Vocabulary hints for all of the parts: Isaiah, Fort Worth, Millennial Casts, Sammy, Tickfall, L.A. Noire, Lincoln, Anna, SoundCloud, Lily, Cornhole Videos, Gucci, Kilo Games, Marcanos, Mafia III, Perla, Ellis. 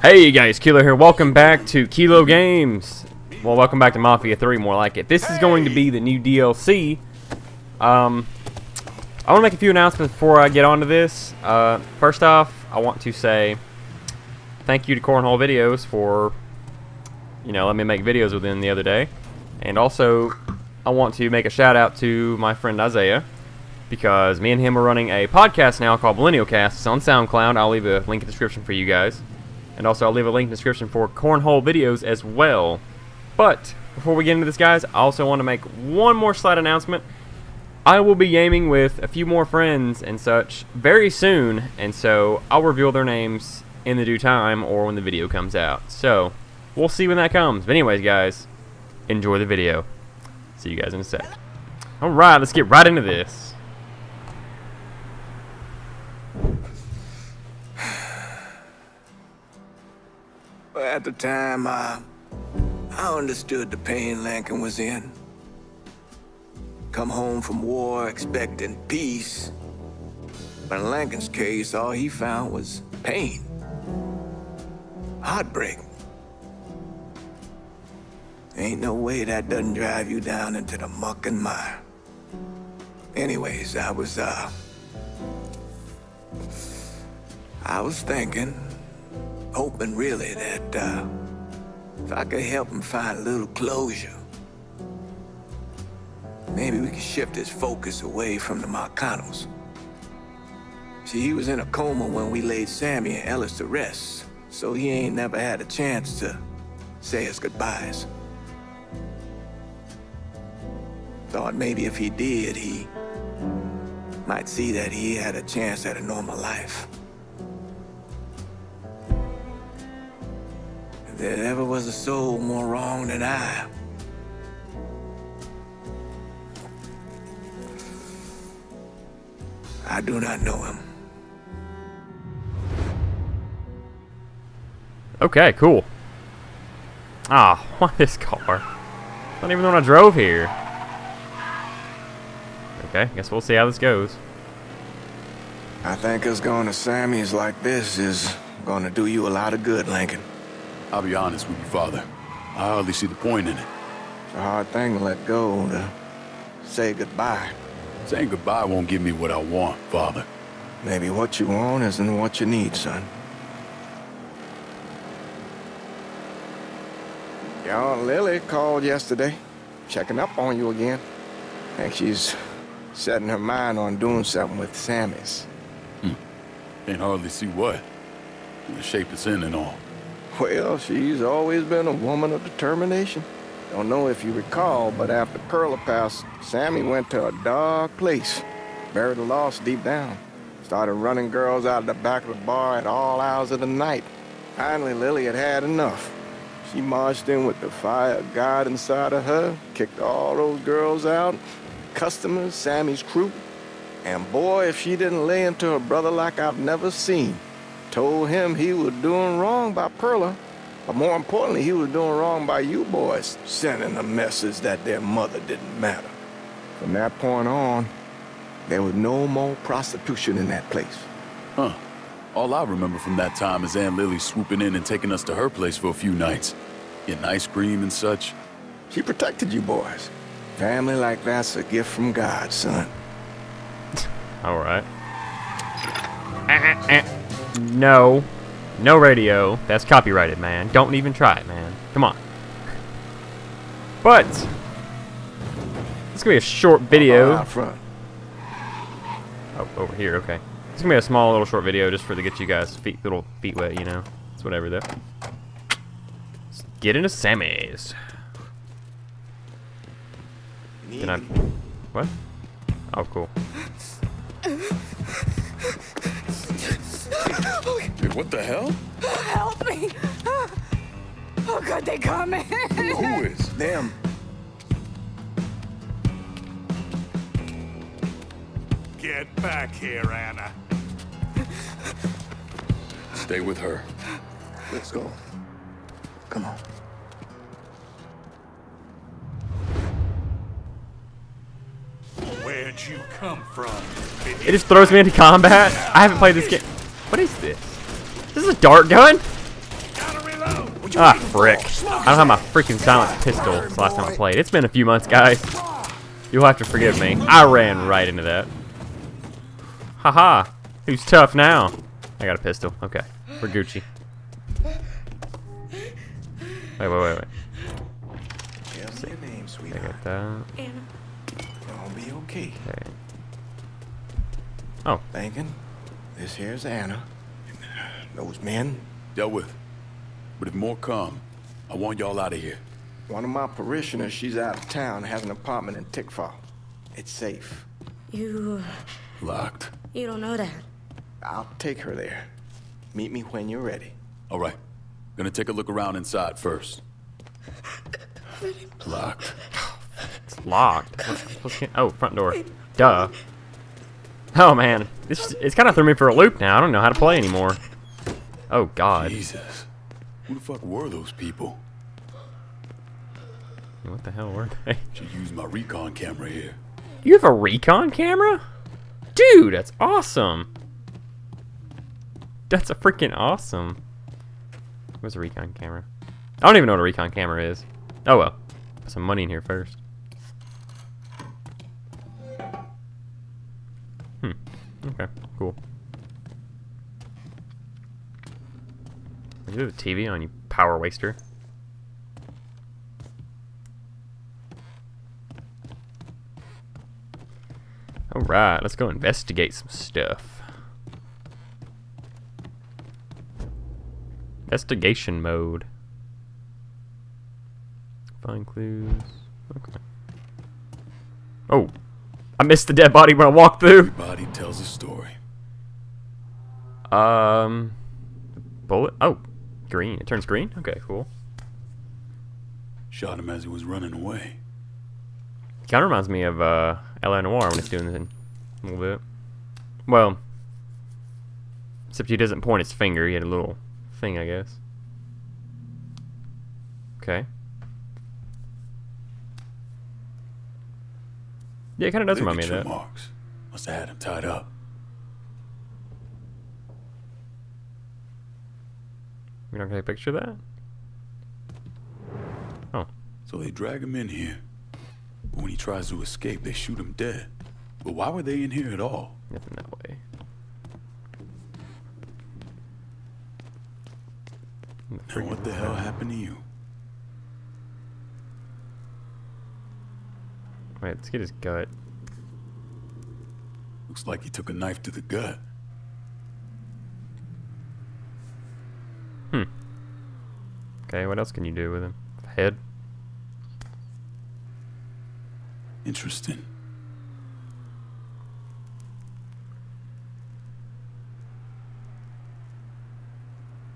Hey guys, Kilo here. Welcome back to Kilo Games. Well, welcome back to Mafia 3, more like it. This is going to be the new DLC. I want to make a few announcements before I get onto this. First off, I want to say thank you to Cornhole Videos for, you know, let me make videos with him the other day. And also, I want to make a shout out to my friend Isaiah, because me and him are running a podcast now called Millennial Casts. It's on SoundCloud. I'll leave a link in the description for you guys. And also, I'll leave a link in the description for Cornhole Videos as well. But before we get into this, guys, I also want to make one more slight announcement. I will be gaming with a few more friends and such very soon, and so I'll reveal their names in the due time or when the video comes out. So we'll see when that comes. But anyways, guys, enjoy the video. See you guys in a sec. Alright, let's get right into this. Well, at the time, I understood the pain Lincoln was in. Come home from war expecting peace. But in Lincoln's case, all he found was pain. Heartbreak. Ain't no way that doesn't drive you down into the muck and mire. Anyways, I was thinking, hoping really that if I could help him find a little closure. Maybe we could shift his focus away from the Marcanos. See, he was in a coma when we laid Sammy and Ellis to rest, so he ain't never had a chance to say his goodbyes. Thought maybe if he did, he might see that he had a chance at a normal life. If there ever was a soul more wrong than I, do not know him. Okay, cool. Ah, why this car? I don't even know when I drove here. Okay, guess we'll see how this goes. I think us going to Sammy's like this is going to do you a lot of good, Lincoln. I'll be honest with you, Father. I hardly see the point in it. It's a hard thing to let go, to say goodbye. Saying goodbye won't give me what I want, Father. Maybe what you want isn't what you need, son. Your Aunt Lily called yesterday, checking up on you again. I think she's setting her mind on doing something with Sammy's. Can't hardly see what. The shape it's in and all. Well, she's always been a woman of determination. Don't know if you recall, but after Perla passed, Sammy went to a dark place, buried the loss deep down. Started running girls out of the back of the bar at all hours of the night. Finally, Lily had had enough. She marched in with the fire of God inside of her, kicked all those girls out, customers, Sammy's crew. And boy, if she didn't lay into her brother like I've never seen. Told him he was doing wrong by Perla. But more importantly, he was doing wrong by you boys, sending a message that their mother didn't matter. From that point on, there was no more prostitution in that place. Huh. All I remember from that time is Aunt Lily swooping in and taking us to her place for a few nights. Getting ice cream and such. She protected you boys. Family like that's a gift from God, son. All right. No. No radio. That's copyrighted, man. Don't even try it, man. Come on. But it's gonna be a short video. Out front. Oh, over here. Okay. It's gonna be a small little short video just for to get you guys little feet wet. You know, it's whatever though. Let's get into Sammy's. Can I? What? Oh, cool. Dude, what the hell? Help me! Oh God, they coming! Who is them? Get back here, Anna. Stay with her. Let's go. Come on. did you come from? It just throws me into combat. I haven't played this game. What is this? This is a dart gun? Ah, frick. I don't have my freaking silenced pistol. It's the last time I played. It's been a few months, guys. You'll have to forgive me. I ran right into that. Haha. Who's tough now? I got a pistol. Okay. We're Gucci. Wait. Let's see. I got that. I'll be okay. Oh. Lincoln, this here's Anna. Those men dealt with. But if more come, I want y'all out of here. One of my parishioners, she's out of town, has an apartment in Tickfall. It's safe. You... Locked. You don't know that. I'll take her there. Meet me when you're ready. All right. Gonna take a look around inside first. Locked. It's locked. Oh, front door. Duh. Oh, man. It's kind of threw me for a loop now. I don't know how to play anymore. Oh, God. Jesus. Who the fuck were those people? What the hell were they? Should use my recon camera here. You have a recon camera? Dude, that's awesome. That's a freaking awesome. Where's a recon camera? I don't even know what a recon camera is. Oh well. Put some money in here first. Hmm. Okay, cool. You have a TV on, you power waster. Alright, let's go investigate some stuff. Investigation mode. Find clues. Okay. Oh! I missed the dead body when I walked through! Every body tells a story. Bullet? Oh! Green. It turns green? Okay, cool. Shot him as he was running away. Kind of reminds me of L.A. Noire when it's doing this a little bit. Well, except he doesn't point his finger. He had a little thing, I guess. Okay. Yeah, it kind of does remind me of that. Marks. Must have had him tied up. We're not gonna picture that? Oh. So they drag him in here. But when he tries to escape, they shoot him dead. But why were they in here at all? Nothing that way. Now what the hell happened to you? Wait, let's get his gut. Looks like he took a knife to the gut. Okay, what else can you do with him? Head? Interesting.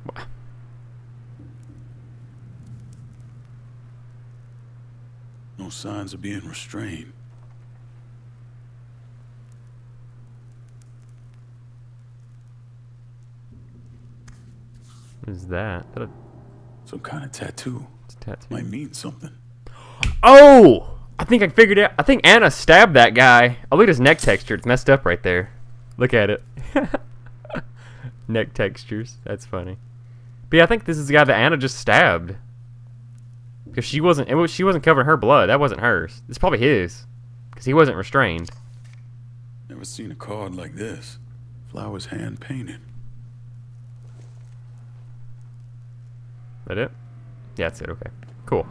What? No signs of being restrained. What is that? Some kind of tattoo. It's a tattoo. Might mean something. Oh! I think I figured it out. I think Anna stabbed that guy. Oh, look at his neck texture. It's messed up right there. Look at it. Neck textures. That's funny. But yeah, I think this is the guy that Anna just stabbed. Because she wasn't covering her blood. That wasn't hers. It's probably his. Because he wasn't restrained. Never seen a card like this. Flowers hand painted. That it? Yeah, that's it. Okay. Cool.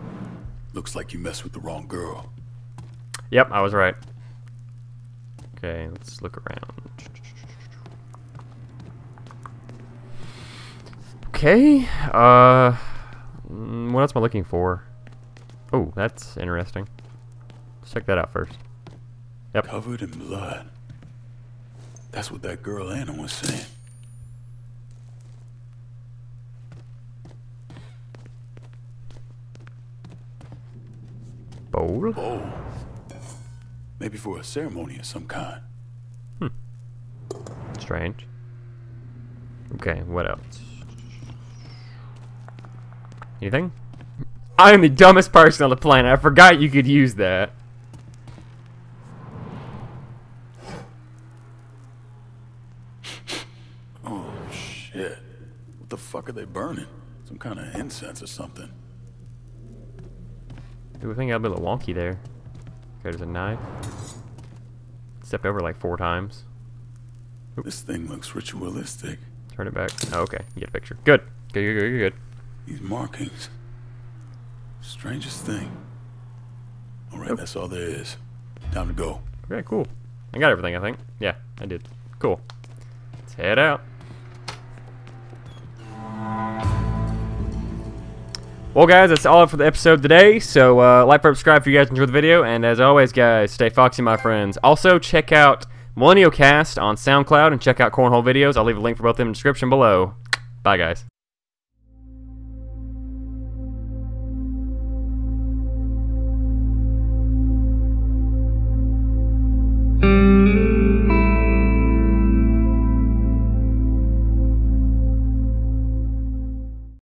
Looks like you messed with the wrong girl. Yep, I was right. Okay, let's look around. Okay. What else am I looking for? Oh, that's interesting. Let's check that out first. Yep. Covered in blood. That's what that girl Anna was saying. Bowl? Bowl. Maybe for a ceremony of some kind. Hmm. Strange. Okay, what else? Anything? I am the dumbest person on the planet. I forgot you could use that. the fuck are they burning? Some kind of incense or something. Dude, I think I got a little wonky there. Okay, there's a knife. Stepped over like 4 times. Oops. This thing looks ritualistic. Turn it back. Oh, okay, you get a picture. Good. Good. These markings. Strangest thing. Alright, that's all there is. Time to go. Okay, cool. I got everything, I think. Yeah, I did. Cool. Let's head out. Well, guys, that's all for the episode today. So, like, subscribe if you guys enjoyed the video. And as always, guys, stay foxy, my friends. Also, check out Millennial Cast on SoundCloud and check out Cornhole Videos. I'll leave a link for both of them in the description below. Bye, guys.